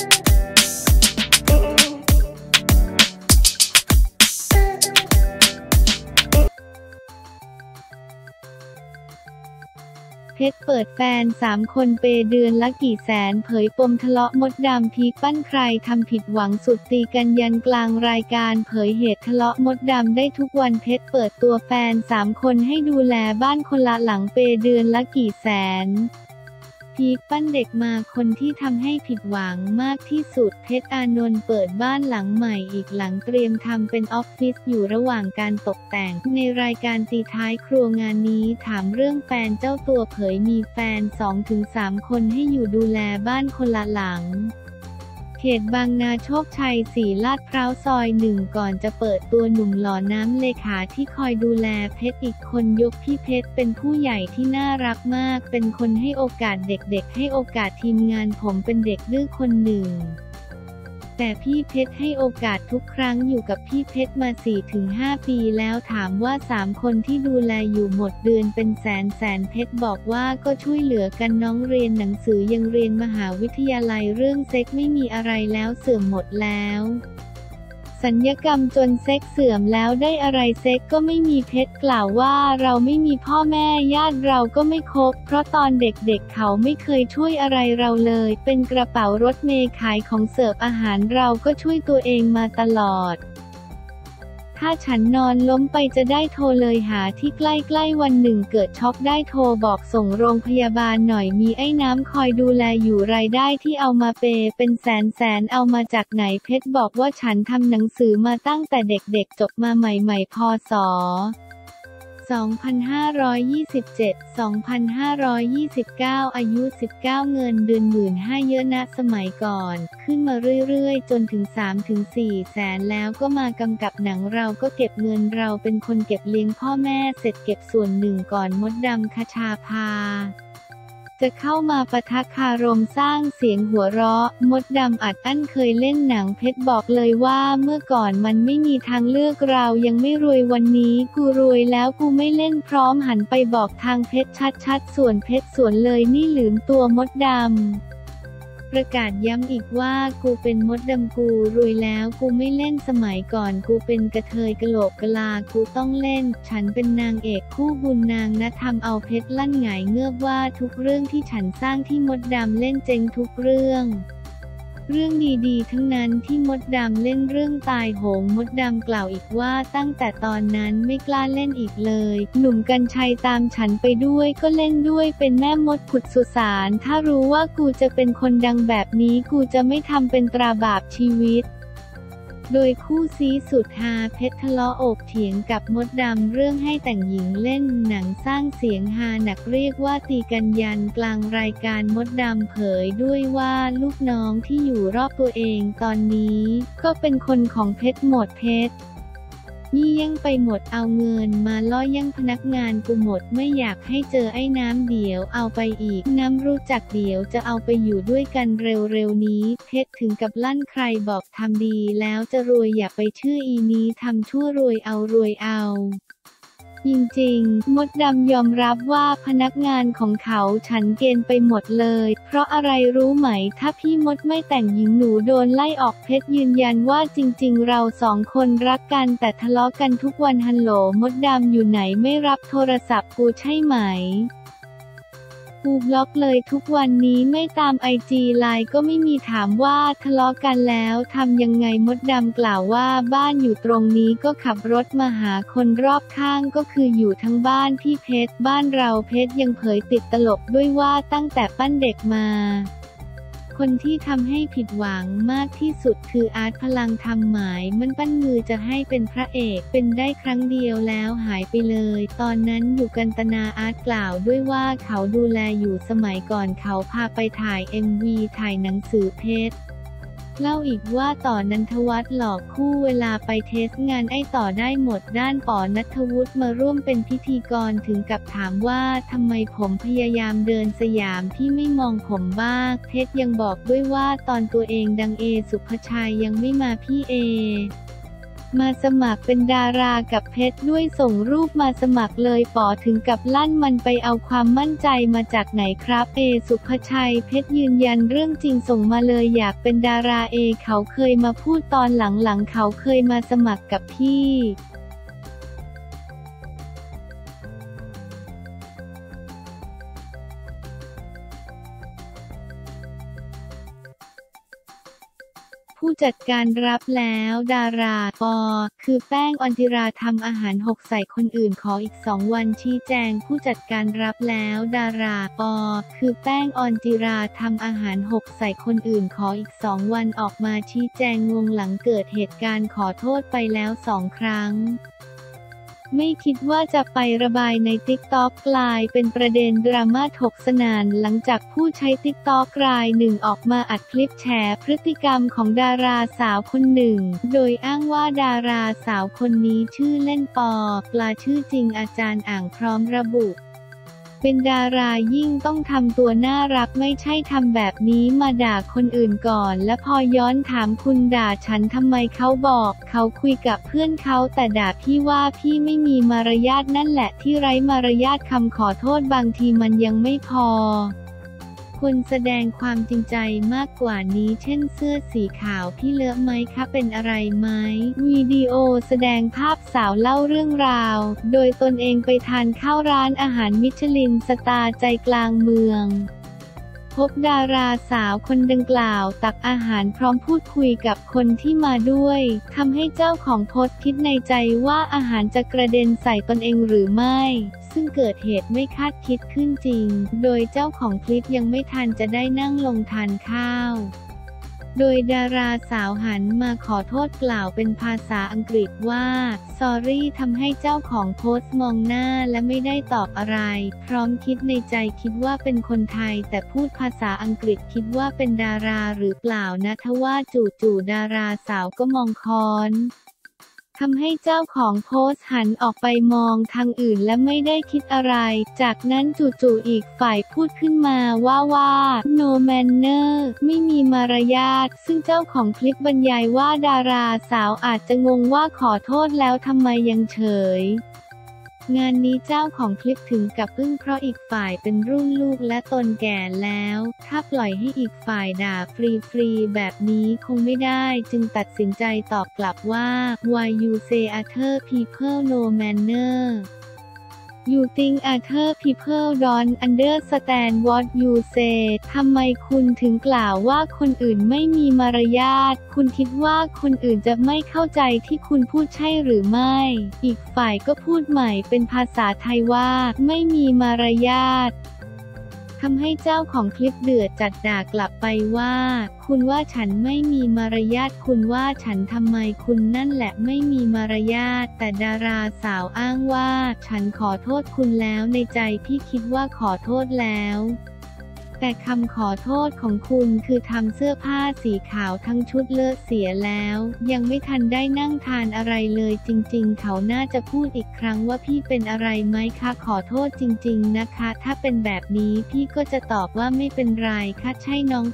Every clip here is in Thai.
เพชรเปิดแฟน3คนเปเดือนละกี่แสนเผยปมทะเลาะมดดำพีปั้นใครทำผิดหวังสุดตีกันยันกลางรายการเผยเหตุทะเลาะมดดำได้ทุกวันเพชรเปิดตัวแฟน3คนให้ดูแลบ้านคนละหลังเปเดือนละกี่แสนพีปั้นเด็กมาคนที่ทำให้ผิดหวังมากที่สุดเพชรอานนท์เปิดบ้านหลังใหม่อีกหลังเตรียมทำเป็นออฟฟิศอยู่ระหว่างการตกแต่งในรายการตีท้ายครัวงานนี้ถามเรื่องแฟนเจ้าตัวเผยมีแฟน 2-3 คนให้อยู่ดูแลบ้านคนละหลังเขตบางนาโชคชัย 4 ลาดพร้าวซอย 1ก่อนจะเปิดตัวหนุ่มหล่อน้ำเลขาที่คอยดูแลเพชรอีกคนยกพี่เพชรเป็นผู้ใหญ่ที่น่ารักมากเป็นคนให้โอกาสเด็กๆให้โอกาสทีมงานผมเป็นเด็กดื้อคนหนึ่งแต่พี่เพชรให้โอกาสทุกครั้งอยู่กับพี่เพชรมา 4-5 ปีแล้วถามว่า3คนที่ดูแลอยู่หมดเดือนเป็นแสนเพชรบอกว่าก็ช่วยเหลือกันน้องเรียนหนังสือยังเรียนมหาวิทยาลัยเรื่องเซ็กไม่มีอะไรแล้วเสื่อมหมดแล้วสัญญกรรมจนเซ็กเสื่อมแล้วได้อะไรเซ็กก็ไม่มีเพชรกล่าวว่าเราไม่มีพ่อแม่ญาติเราก็ไม่คบเพราะตอนเด็กๆเขาไม่เคยช่วยอะไรเราเลยเป็นกระเป๋ารถเมล์ขายของเสิร์ฟอาหารเราก็ช่วยตัวเองมาตลอดถ้าฉันนอนล้มไปจะได้โทรเลยหาที่ใกล้ๆวันหนึ่งเกิดช็อกได้โทรบอกส่งโรงพยาบาลหน่อยมีไอ้น้ำคอยดูแลอยู่รายได้ที่เอามาเปเป็นแสนเอามาจากไหนเพชรบอกว่าฉันทำหนังสือมาตั้งแต่เด็กๆจบมาใหม่ๆพศ2527 2529 อายุ 19 เงินเดือน 15,000 เยอะนะสมัยก่อนขึ้นมาเรื่อยๆจนถึง 3-4 แสนแล้วก็มากำกับหนังเราก็เก็บเงินเราเป็นคนเก็บเลี้ยงพ่อแม่เสร็จเก็บส่วนหนึ่งก่อนมดดำคชาภาจะเข้ามาปะทะคารมสร้างเสียงหัวเราะมดดำอัดอั้นเคยเล่นหนังเพชรบอกเลยว่าเมื่อก่อนมันไม่มีทางเลือกเรายังไม่รวยวันนี้กูรวยแล้วกูไม่เล่นพร้อมหันไปบอกทางเพชรชัดๆส่วนเพชรส่วนเลยนี่ลืมตัวมดดำประกาศย้ำอีกว่ากูเป็นมดดำกูรวยแล้วกูไม่เล่นสมัยก่อนกูเป็นกระเทยกะโหลกกะลากูต้องเล่นฉันเป็นนางเอกคู่บุญนางนะทำเอาเพชรลั่นหงายเงือกว่าทุกเรื่องที่ฉันสร้างที่มดดำเล่นเจ๊งทุกเรื่องดีๆทั้งนั้นที่มดดำเล่นเรื่องตายโหงมดดำกล่าวอีกว่าตั้งแต่ตอนนั้นไม่กล้าเล่นอีกเลยหนุ่มกรรชัยตามฉันไปด้วยก็เล่นด้วยเป็นแม่มดขุดสุสานถ้ารู้ว่ากูจะเป็นคนดังแบบนี้กูจะไม่ทำเป็นตราบาปชีวิตโดยคู่ซี้สุดฮาเพชรทะเลาะโอบเถียงกับมดดำเรื่องให้แต่งหญิงเล่นหนังสร้างเสียงฮาหนักเรียกว่าตีกันยันกลางรายการมดดำเผยด้วยว่าลูกน้องที่อยู่รอบตัวเองตอนนี้ก็เป็นคนของเพชรหมดเพชรนี่ยังไปหมดเอาเงินมาล่อยังพนักงานกูหมดไม่อยากให้เจอไอ้น้ำเดี๋ยวเอาไปอีกน้ำรู้จักเดี๋ยวจะเอาไปอยู่ด้วยกันเร็วๆนี้เพชรถึงกับลั่นใครบอกทำดีแล้วจะรวยอย่าไปชื่ออีนี้ทำชั่วรวยเอาจริงๆมดดำยอมรับว่าพนักงานของเขาฉันเกณฑ์ไปหมดเลยเพราะอะไรรู้ไหมถ้าพี่มดไม่แต่งหญิงหนูโดนไล่ออกเพชรยืนยันว่าจริงๆเราสองคนรักกันแต่ทะเลาะกันทุกวันฮัลโหลมดดำอยู่ไหนไม่รับโทรศัพท์กูใช่ไหมกูบล็อกเลยทุกวันนี้ไม่ตาม IG ไลน์ก็ไม่มีถามว่าทะเลาะกันแล้วทำยังไงมดดำกล่าวว่าบ้านอยู่ตรงนี้ก็ขับรถมาหาคนรอบข้างก็คืออยู่ทั้งบ้านพี่เพชรบ้านเราเพชรยังเผยติดตลกด้วยว่าตั้งแต่ปั้นเด็กมาคนที่ทำให้ผิดหวังมากที่สุดคืออาร์ตพลังธรรมหมายมันปั้นมือจะให้เป็นพระเอกเป็นได้ครั้งเดียวแล้วหายไปเลยตอนนั้นอยู่กันตนาอาร์ตกล่าวด้วยว่าเขาดูแลอยู่สมัยก่อนเขาพาไปถ่าย MV ถ่ายหนังสือเพชรเล่าอีกว่าต่อนันทวัฒน์หลอกคู่เวลาไปเทสงานไอ้ต่อได้หมดด้านปอนัทวุฒิมาร่วมเป็นพิธีกรถึงกับถามว่าทำไมผมพยายามเดินสยามพี่ไม่มองผมบ้างเพชรยังบอกด้วยว่าตอนตัวเองดังเอสุภชัยยังไม่มาพี่เอ มาสมัครเป็นดารากับเพชรด้วยส่งรูปมาสมัครเลยป๋อถึงกับลั่นมันไปเอาความมั่นใจมาจากไหนครับเอสุภชัยเพชรยืนยันเรื่องจริงส่งมาเลยอยากเป็นดาราเอเขาเคยมาพูดตอนหลังๆเขาเคยมาสมัครกับพี่ผู้จัดการรับแล้วดาราคือแป้งออนจิราทำอาหารหกใส่คนอื่นขออีก2วันชี้แจงผู้จัดการรับแล้วดาราคือแป้งออนจิราทำอาหารหกใส่คนอื่นขออีก2วันออกมาชี้แจงงงหลังเกิดเหตุการณ์ขอโทษไปแล้ว2ครั้งไม่คิดว่าจะไประบายใน TikTok กลายเป็นประเด็นดราม่าถกสนานหลังจากผู้ใช้ TikTok รายหนึ่งออกมาอัดคลิปแฉพฤติกรรมของดาราสาวคนหนึ่งโดยอ้างว่าดาราสาวคนนี้ชื่อเล่นปลาชื่อจริงอาจารย์อ่างพร้อมระบุเป็นดารายิ่งต้องทำตัวน่ารักไม่ใช่ทำแบบนี้มาด่าคนอื่นก่อนและพอย้อนถามคุณด่าฉันทำไมเขาบอกเขาคุยกับเพื่อนเขาแต่ด่าพี่ว่าพี่ไม่มีมารยาทนั่นแหละที่ไร้มารยาทคำขอโทษบางทีมันยังไม่พอควรแสดงความจริงใจมากกว่านี้เช่นเสื้อสีขาวพี่เลอะไหมคะเป็นอะไรไหมวิดีโอแสดงภาพสาวเล่าเรื่องราวโดยตนเองไปทานข้าวร้านอาหารมิชลินสตาร์ใจกลางเมืองพบดาราสาวคนดังกล่าวตักอาหารพร้อมพูดคุยกับคนที่มาด้วยทำให้เจ้าของโพสต์คิดในใจว่าอาหารจะกระเด็นใส่ตนเองหรือไม่ซึ่งเกิดเหตุไม่คาดคิดขึ้นจริงโดยเจ้าของคลิปยังไม่ทันจะได้นั่งลงทานข้าวโดยดาราสาวหันมาขอโทษกล่าวเป็นภาษาอังกฤษว่า sorry ทำให้เจ้าของโพสต์มองหน้าและไม่ได้ตอบอะไรพร้อมคิดในใจคิดว่าเป็นคนไทยแต่พูดภาษาอังกฤษคิดว่าเป็นดาราหรือเปล่านะทว่าจู่ๆดาราสาวก็มองค้อนทำให้เจ้าของโพสต์หันออกไปมองทางอื่นและไม่ได้คิดอะไรจากนั้นจู่ๆอีกฝ่ายพูดขึ้นมาว่า no manner ไม่มีมารยาทซึ่งเจ้าของคลิปบรรยายว่าดาราสาวอาจจะงงว่าขอโทษแล้วทำไมยังเฉยงานนี้เจ้าของคลิปถึงกับอึ้งเพราะอีกฝ่ายเป็นรุ่นลูกและตนแก่แล้วถ้าปล่อยให้อีกฝ่ายด่าฟรีๆแบบนี้คงไม่ได้จึงตัดสินใจตอบกลับว่า why you say other people no manner you think other people don't understand what you say ทำไมคุณถึงกล่าวว่าคนอื่นไม่มีมารยาทคุณคิดว่าคนอื่นจะไม่เข้าใจที่คุณพูดใช่หรือไม่อีกฝ่ายก็พูดใหม่เป็นภาษาไทยว่าไม่มีมารยาททำให้เจ้าของคลิปเดือดจัดด่ากลับไปว่าคุณว่าฉันไม่มีมารยาทคุณว่าฉันทำไมคุณนั่นแหละไม่มีมารยาทแต่ดาราสาวอ้างว่าฉันขอโทษคุณแล้วในใจพี่คิดว่าขอโทษแล้วแต่คำขอโทษของคุณคือทำเสื้อผ้าสีขาวทั้งชุดเลอะเสียแล้วยังไม่ทันได้นั่งทานอะไรเลยจริงๆเขาน่าจะพูดอีกครั้งว่าพี่เป็นอะไรไหมคะขอโทษจริงๆนะคะถ้าเป็นแบบนี้พี่ก็จะตอบว่าไม่เป็นไรค่ะใช่น้อง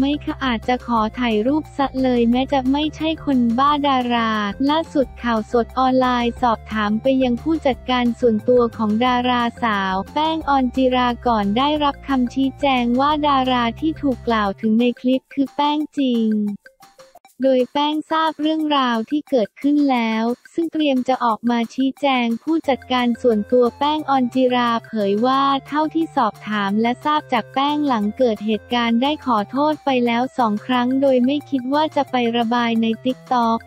ไม่ค่ะอาจจะขอถ่ายรูปซะเลยแม้จะไม่ใช่คนบ้าดาราล่าสุดข่าวสดออนไลน์สอบถามไปยังผู้จัดการส่วนตัวของดาราสาวแป้งออนจิราก่อนได้รับคำชี้แจงว่าดาราที่ถูกกล่าวถึงในคลิปคือแป้งจริงโดยแป้งทราบเรื่องราวที่เกิดขึ้นแล้วซึ่งเตรียมจะออกมาชี้แจงผู้จัดการส่วนตัวแป้งออนจิราเผยว่าเท่าที่สอบถามและทราบจากแป้งหลังเกิดเหตุการณ์ได้ขอโทษไปแล้ว2ครั้งโดยไม่คิดว่าจะไประบายใน TikTok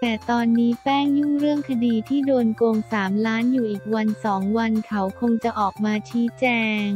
แต่ตอนนี้แป้งยุ่งเรื่องคดีที่โดนโกง3 ล้านอยู่อีกวัน2 วันเขาคงจะออกมาชี้แจง